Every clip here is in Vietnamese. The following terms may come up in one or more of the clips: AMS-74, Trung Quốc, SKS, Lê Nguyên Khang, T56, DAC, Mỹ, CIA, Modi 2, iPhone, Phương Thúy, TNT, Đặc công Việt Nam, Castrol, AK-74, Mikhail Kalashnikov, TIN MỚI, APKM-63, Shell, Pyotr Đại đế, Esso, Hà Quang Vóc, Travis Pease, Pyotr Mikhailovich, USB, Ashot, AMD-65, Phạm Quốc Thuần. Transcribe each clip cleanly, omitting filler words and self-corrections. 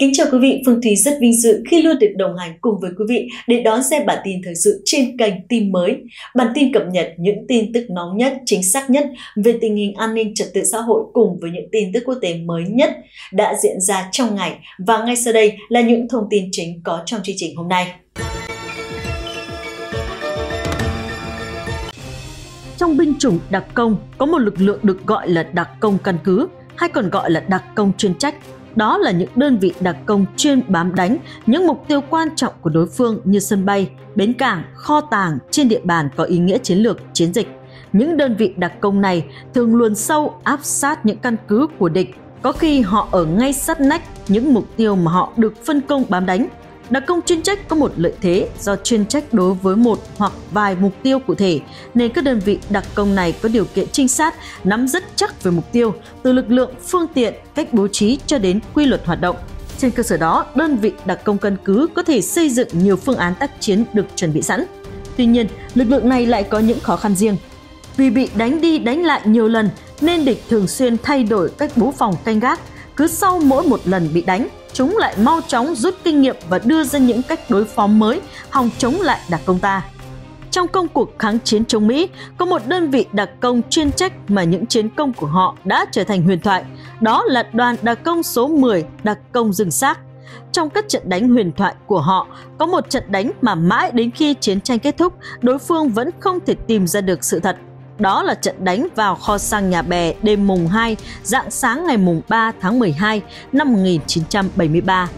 Kính chào quý vị, Phương Thúy rất vinh dự khi luôn được đồng hành cùng với quý vị để đón xem bản tin thời sự trên kênh tin mới. Bản tin cập nhật những tin tức nóng nhất, chính xác nhất về tình hình an ninh trật tự xã hội cùng với những tin tức quốc tế mới nhất đã diễn ra trong ngày. Và ngay sau đây là những thông tin chính có trong chương trình hôm nay. Trong binh chủng đặc công có một lực lượng được gọi là đặc công căn cứ hay còn gọi là đặc công chuyên trách. Đó là những đơn vị đặc công chuyên bám đánh những mục tiêu quan trọng của đối phương như sân bay, bến cảng, kho tàng trên địa bàn có ý nghĩa chiến lược, chiến dịch. Những đơn vị đặc công này thường luồn sâu áp sát những căn cứ của địch, có khi họ ở ngay sát nách những mục tiêu mà họ được phân công bám đánh. Đặc công chuyên trách có một lợi thế do chuyên trách đối với một hoặc vài mục tiêu cụ thể, nên các đơn vị đặc công này có điều kiện trinh sát, nắm rất chắc về mục tiêu, từ lực lượng, phương tiện, cách bố trí cho đến quy luật hoạt động. Trên cơ sở đó, đơn vị đặc công căn cứ có thể xây dựng nhiều phương án tác chiến được chuẩn bị sẵn. Tuy nhiên, lực lượng này lại có những khó khăn riêng. Vì bị đánh đi đánh lại nhiều lần nên địch thường xuyên thay đổi cách bố phòng canh gác, cứ sau mỗi một lần bị đánh, chúng lại mau chóng rút kinh nghiệm và đưa ra những cách đối phó mới, hòng chống lại đặc công ta. Trong công cuộc kháng chiến chống Mỹ, có một đơn vị đặc công chuyên trách mà những chiến công của họ đã trở thành huyền thoại. Đó là đoàn đặc công số 10, đặc công rừng xác. Trong các trận đánh huyền thoại của họ, có một trận đánh mà mãi đến khi chiến tranh kết thúc, đối phương vẫn không thể tìm ra được sự thật. Đó là trận đánh vào kho xăng Nhà Bè đêm mùng 2, rạng sáng ngày mùng 3 tháng 12 năm 1973.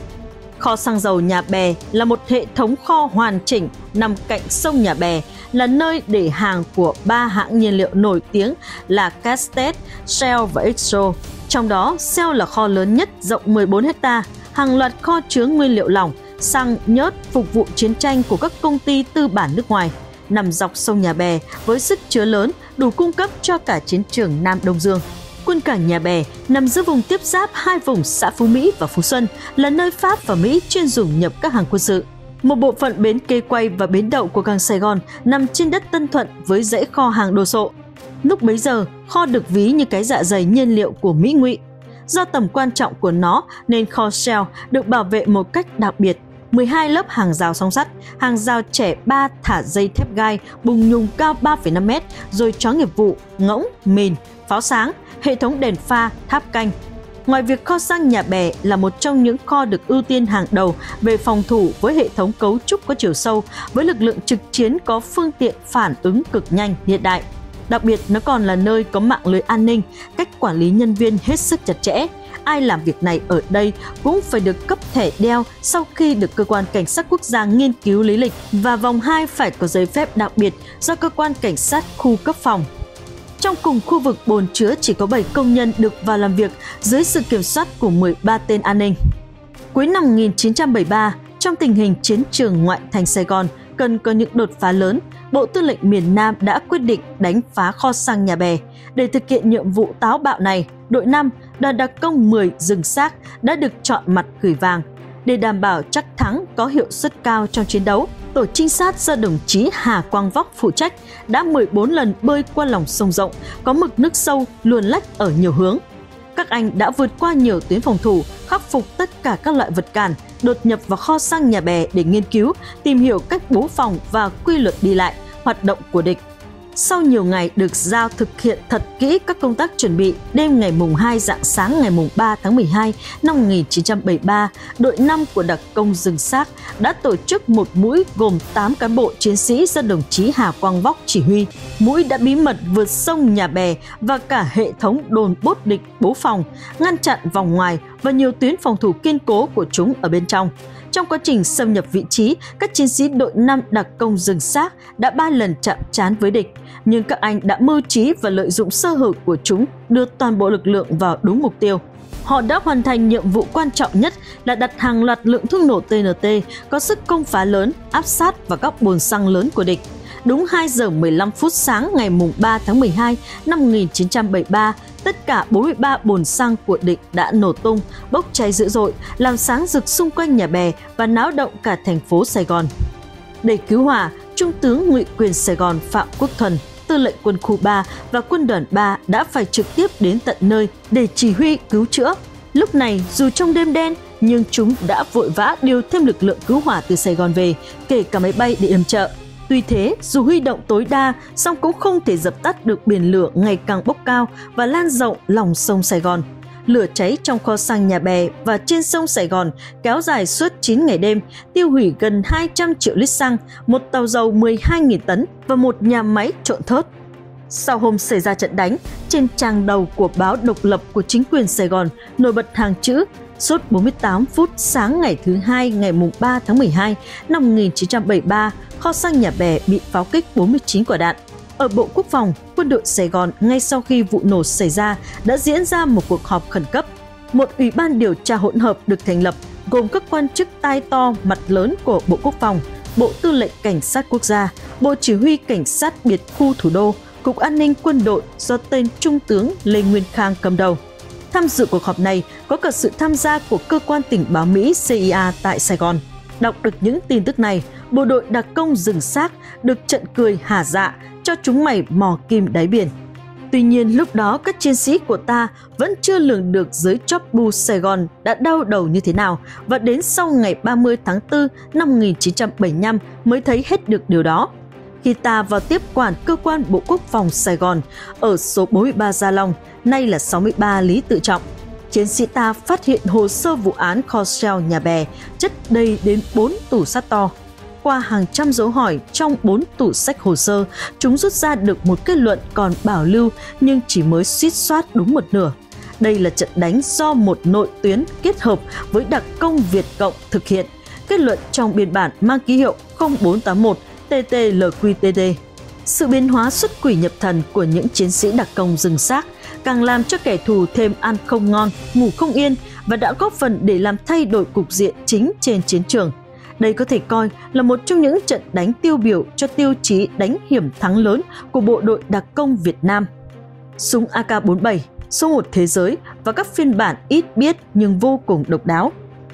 Kho xăng dầu Nhà Bè là một hệ thống kho hoàn chỉnh nằm cạnh sông Nhà Bè, là nơi để hàng của ba hãng nhiên liệu nổi tiếng là Castrol, Shell và Esso. Trong đó, Shell là kho lớn nhất rộng 14 hectare, hàng loạt kho chứa nguyên liệu lỏng, xăng, nhớt phục vụ chiến tranh của các công ty tư bản nước ngoài, nằm dọc sông Nhà Bè với sức chứa lớn đủ cung cấp cho cả chiến trường Nam Đông Dương. Quân cảng Nhà Bè nằm giữa vùng tiếp giáp hai vùng xã Phú Mỹ và Phú Xuân, là nơi Pháp và Mỹ chuyên dùng nhập các hàng quân sự. Một bộ phận bến kê quay và bến đậu của cảng Sài Gòn nằm trên đất Tân Thuận với dãy kho hàng đồ sộ. Lúc bấy giờ, kho được ví như cái dạ dày nhiên liệu của Mỹ ngụy. Do tầm quan trọng của nó nên kho Shell được bảo vệ một cách đặc biệt. 12 lớp hàng rào song sắt, hàng rào chẻ 3 thả dây thép gai bùng nhùng cao 3,5 m, rồi chó nghiệp vụ, ngỗng, mìn, pháo sáng, hệ thống đèn pha, tháp canh. Ngoài việc kho xăng Nhà Bè là một trong những kho được ưu tiên hàng đầu về phòng thủ với hệ thống cấu trúc có chiều sâu, với lực lượng trực chiến có phương tiện phản ứng cực nhanh hiện đại. Đặc biệt, nó còn là nơi có mạng lưới an ninh, cách quản lý nhân viên hết sức chặt chẽ. Ai làm việc này ở đây cũng phải được cấp thẻ đeo sau khi được Cơ quan Cảnh sát Quốc gia nghiên cứu lý lịch, và vòng 2 phải có giấy phép đặc biệt do Cơ quan Cảnh sát khu cấp phòng. Trong cùng khu vực bồn chứa chỉ có 7 công nhân được vào làm việc dưới sự kiểm soát của 13 tên an ninh. Cuối năm 1973, trong tình hình chiến trường ngoại thành Sài Gòn cần có những đột phá lớn, Bộ Tư lệnh miền Nam đã quyết định đánh phá kho xăng Nhà Bè. Để thực hiện nhiệm vụ táo bạo này, đội 5, đoàn đặc công 10 rừng xác đã được chọn mặt gửi vàng. Để đảm bảo chắc thắng, có hiệu suất cao trong chiến đấu, tổ trinh sát do đồng chí Hà Quang Vóc phụ trách đã 14 lần bơi qua lòng sông rộng, có mực nước sâu, luồn lách ở nhiều hướng. Các anh đã vượt qua nhiều tuyến phòng thủ, khắc phục tất cả các loại vật cản, đột nhập vào kho xăng Nhà Bè để nghiên cứu, tìm hiểu cách bố phòng và quy luật đi lại, hoạt động của địch. Sau nhiều ngày được giao thực hiện thật kỹ các công tác chuẩn bị, đêm ngày mùng 2 rạng sáng ngày mùng 3 tháng 12 năm 1973, đội 5 của đặc công rừng xác đã tổ chức một mũi gồm 8 cán bộ chiến sĩ do đồng chí Hà Quang Vóc chỉ huy. Mũi đã bí mật vượt sông Nhà Bè và cả hệ thống đồn bốt địch bố phòng, ngăn chặn vòng ngoài và nhiều tuyến phòng thủ kiên cố của chúng ở bên trong. Trong quá trình xâm nhập vị trí, các chiến sĩ đội 5 đặc công rừng xác đã 3 lần chạm trán với địch, nhưng các anh đã mưu trí và lợi dụng sơ hở của chúng, đưa toàn bộ lực lượng vào đúng mục tiêu. Họ đã hoàn thành nhiệm vụ quan trọng nhất là đặt hàng loạt lượng thuốc nổ TNT có sức công phá lớn, áp sát vào các bồn xăng lớn của địch. Đúng 2 giờ 15 phút sáng ngày 3 tháng 12 năm 1973, tất cả 43 bồn xăng của địch đã nổ tung, bốc cháy dữ dội, làm sáng rực xung quanh Nhà Bè và náo động cả thành phố Sài Gòn. Để cứu hỏa, Trung tướng Ngụy quyền Sài Gòn Phạm Quốc Thuần, Tư lệnh quân khu 3 và quân đoàn 3 đã phải trực tiếp đến tận nơi để chỉ huy cứu chữa. Lúc này, dù trong đêm đen, nhưng chúng đã vội vã điều thêm lực lượng cứu hỏa từ Sài Gòn về, kể cả máy bay để yểm trợ. Tuy thế, dù huy động tối đa, song cũng không thể dập tắt được biển lửa ngày càng bốc cao và lan rộng lòng sông Sài Gòn. Lửa cháy trong kho xăng nhà bè và trên sông Sài Gòn kéo dài suốt 9 ngày đêm, tiêu hủy gần 200 triệu lít xăng, một tàu dầu 12.000 tấn và một nhà máy trộn thớt. Sau hôm xảy ra trận đánh, trên trang đầu của báo độc lập của chính quyền Sài Gòn nổi bật hàng chữ: suốt 48 phút sáng ngày thứ Hai, ngày 3 tháng 12 năm 1973, kho xăng nhà bè bị pháo kích 49 quả đạn. Ở Bộ Quốc phòng, quân đội Sài Gòn ngay sau khi vụ nổ xảy ra đã diễn ra một cuộc họp khẩn cấp. Một ủy ban điều tra hỗn hợp được thành lập gồm các quan chức tai to mặt lớn của Bộ Quốc phòng, Bộ Tư lệnh Cảnh sát Quốc gia, Bộ Chỉ huy Cảnh sát Biệt khu Thủ đô, Cục An ninh Quân đội do tên Trung tướng Lê Nguyên Khang cầm đầu. Tham dự cuộc họp này có cả sự tham gia của cơ quan tình báo Mỹ CIA tại Sài Gòn. Đọc được những tin tức này, bộ đội đặc công dừng xác được trận cười hả dạ, cho chúng mày mò kim đáy biển. Tuy nhiên lúc đó các chiến sĩ của ta vẫn chưa lường được dưới chóp bu Sài Gòn đã đau đầu như thế nào, và đến sau ngày 30 tháng 4 năm 1975 mới thấy hết được điều đó. Khi ta vào tiếp quản cơ quan Bộ Quốc phòng Sài Gòn ở số 43 Gia Long, nay là 63 Lý Tự Trọng, chiến sĩ ta phát hiện hồ sơ vụ án kho Shell nhà bè chất đầy đến 4 tủ sắt to. Qua hàng trăm dấu hỏi trong 4 tủ sách hồ sơ, chúng rút ra được một kết luận còn bảo lưu nhưng chỉ mới suýt soát đúng một nửa. Đây là trận đánh do một nội tuyến kết hợp với đặc công Việt Cộng thực hiện. Kết luận trong biên bản mang ký hiệu 0481 TTLQTT. Sự biến hóa xuất quỷ nhập thần của những chiến sĩ đặc công rừng xác càng làm cho kẻ thù thêm ăn không ngon, ngủ không yên và đã góp phần để làm thay đổi cục diện chính trên chiến trường. Đây có thể coi là một trong những trận đánh tiêu biểu cho tiêu chí đánh hiểm thắng lớn của bộ đội đặc công Việt Nam. Súng AK-47, số 1 thế giới và các phiên bản ít biết nhưng vô cùng độc đáo.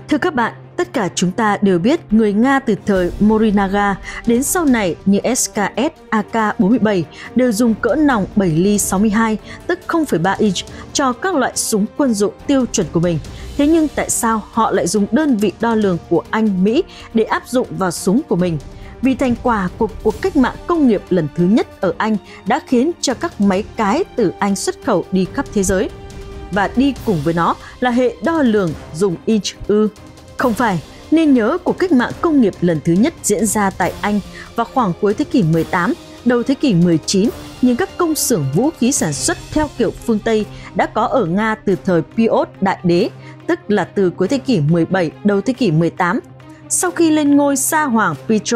Thưa các bạn, tất cả chúng ta đều biết người Nga từ thời Morinaga đến sau này như SKS, AK-47 đều dùng cỡ nòng 7 ly 62, tức 0,3 inch cho các loại súng quân dụng tiêu chuẩn của mình. Thế nhưng tại sao họ lại dùng đơn vị đo lường của Anh, Mỹ để áp dụng vào súng của mình? Vì thành quả của cuộc cách mạng công nghiệp lần thứ nhất ở Anh đã khiến cho các máy cái từ Anh xuất khẩu đi khắp thế giới. Và đi cùng với nó là hệ đo lường dùng inch ư? Không phải, nên nhớ cuộc cách mạng công nghiệp lần thứ nhất diễn ra tại Anh vào khoảng cuối thế kỷ 18, đầu thế kỷ 19, nhưng các công xưởng vũ khí sản xuất theo kiểu phương Tây đã có ở Nga từ thời Pyotr Đại đế, tức là từ cuối thế kỷ 17, đầu thế kỷ 18. Sau khi lên ngôi sa hoàng Pyotr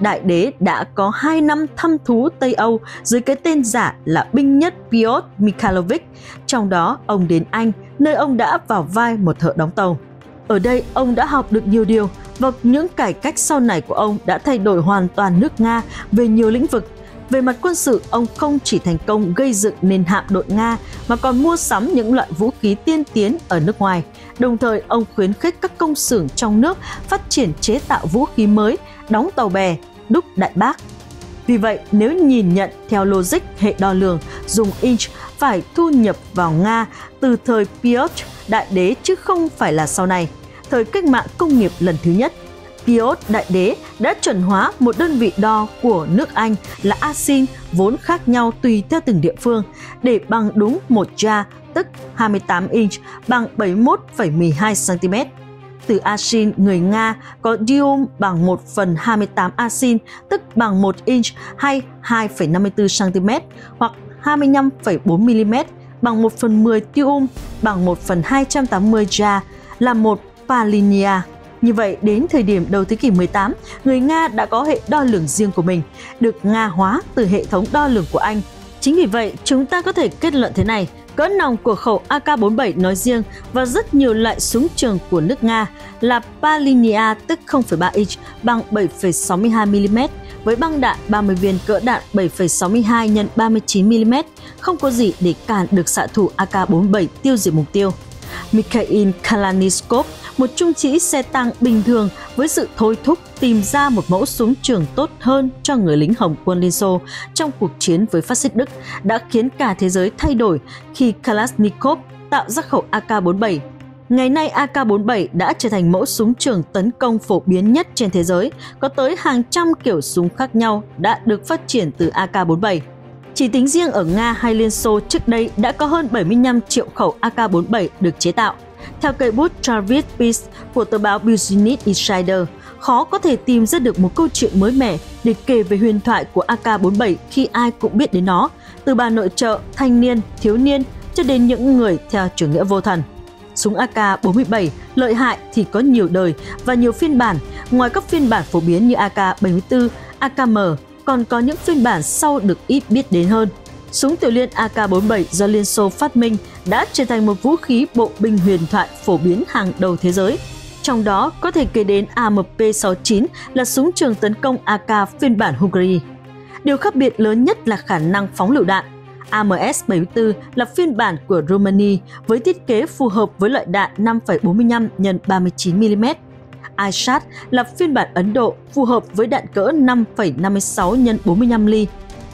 Đại đế đã có 2 năm thăm thú Tây Âu dưới cái tên giả là binh nhất Pyotr Mikhailovich, trong đó ông đến Anh, nơi ông đã vào vai một thợ đóng tàu. Ở đây, ông đã học được nhiều điều và những cải cách sau này của ông đã thay đổi hoàn toàn nước Nga về nhiều lĩnh vực. Về mặt quân sự, ông không chỉ thành công gây dựng nên hạm đội Nga mà còn mua sắm những loại vũ khí tiên tiến ở nước ngoài. Đồng thời, ông khuyến khích các công xưởng trong nước phát triển chế tạo vũ khí mới, đóng tàu bè, đúc đại bác. Vì vậy, nếu nhìn nhận theo logic hệ đo lường dùng inch phải thu nhập vào Nga từ thời Pyotr Đại đế chứ không phải là sau này, thời cách mạng công nghiệp lần thứ nhất. Pyotr Đại đế đã chuẩn hóa một đơn vị đo của nước Anh là asin vốn khác nhau tùy theo từng địa phương để bằng đúng 1 ja tức 28 inch bằng 71,12 cm. Từ asin người Nga có dium bằng 1/28 asin tức bằng 1 inch hay 2,54 cm hoặc 25,4 mm bằng 1/10 dium bằng 1/280 ja là 1 palinia. Như vậy, đến thời điểm đầu thế kỷ 18, người Nga đã có hệ đo lường riêng của mình, được Nga hóa từ hệ thống đo lường của Anh. Chính vì vậy, chúng ta có thể kết luận thế này, cỡ nòng của khẩu AK-47 nói riêng và rất nhiều loại súng trường của nước Nga là Palinia tức 0,3 inch bằng 7,62 mm với băng đạn 30 viên cỡ đạn 7,62 x 39 mm, không có gì để cản được xạ thủ AK-47 tiêu diệt mục tiêu. Mikhail Kalashnikov, một trung sĩ xe tăng bình thường với sự thôi thúc tìm ra một mẫu súng trường tốt hơn cho người lính Hồng quân Liên Xô trong cuộc chiến với phát xít Đức, đã khiến cả thế giới thay đổi khi Kalashnikov tạo ra khẩu AK-47. Ngày nay, AK-47 đã trở thành mẫu súng trường tấn công phổ biến nhất trên thế giới, có tới hàng trăm kiểu súng khác nhau đã được phát triển từ AK-47. Chỉ tính riêng ở Nga hay Liên Xô trước đây đã có hơn 75 triệu khẩu AK-47 được chế tạo. Theo cây bút Travis Pease của tờ báo Business Insider, khó có thể tìm ra được một câu chuyện mới mẻ để kể về huyền thoại của AK-47 khi ai cũng biết đến nó, từ bà nội trợ, thanh niên, thiếu niên cho đến những người theo chủ nghĩa vô thần. Súng AK-47 lợi hại thì có nhiều đời và nhiều phiên bản, ngoài các phiên bản phổ biến như AK-74, AKM, còn có những phiên bản sau được ít biết đến hơn. Súng tiểu liên AK-47 do Liên Xô phát minh đã trở thành một vũ khí bộ binh huyền thoại phổ biến hàng đầu thế giới. Trong đó có thể kể đến AMP-69 là súng trường tấn công AK phiên bản Hungary. Điều khác biệt lớn nhất là khả năng phóng lựu đạn. AMS-74 là phiên bản của Romania với thiết kế phù hợp với loại đạn 5,45 x 39mm. Ashot là phiên bản Ấn Độ phù hợp với đạn cỡ 5,56 x 45mm.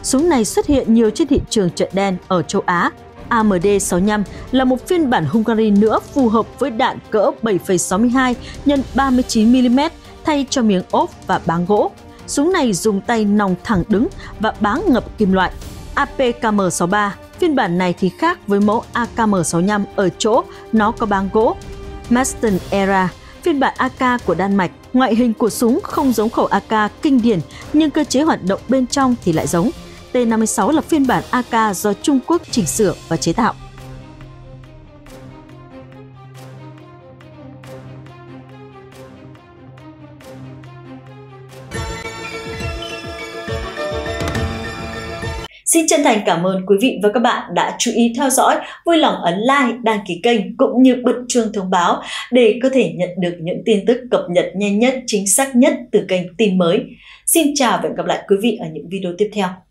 Súng này xuất hiện nhiều trên thị trường chợ đen ở châu Á. AMD-65 là một phiên bản Hungary nữa phù hợp với đạn cỡ 7,62 x 39mm thay cho miếng ốp và báng gỗ. Súng này dùng tay nòng thẳng đứng và báng ngập kim loại. APKM-63, phiên bản này thì khác với mẫu AKM-65 ở chỗ nó có báng gỗ. Masten Era, phiên bản AK của Đan Mạch, ngoại hình của súng không giống khẩu AK kinh điển nhưng cơ chế hoạt động bên trong thì lại giống. T56 là phiên bản AK do Trung Quốc chỉnh sửa và chế tạo. Xin chân thành cảm ơn quý vị và các bạn đã chú ý theo dõi, vui lòng ấn like, đăng ký kênh cũng như bật chuông thông báo để có thể nhận được những tin tức cập nhật nhanh nhất, chính xác nhất từ kênh tin mới. Xin chào và hẹn gặp lại quý vị ở những video tiếp theo.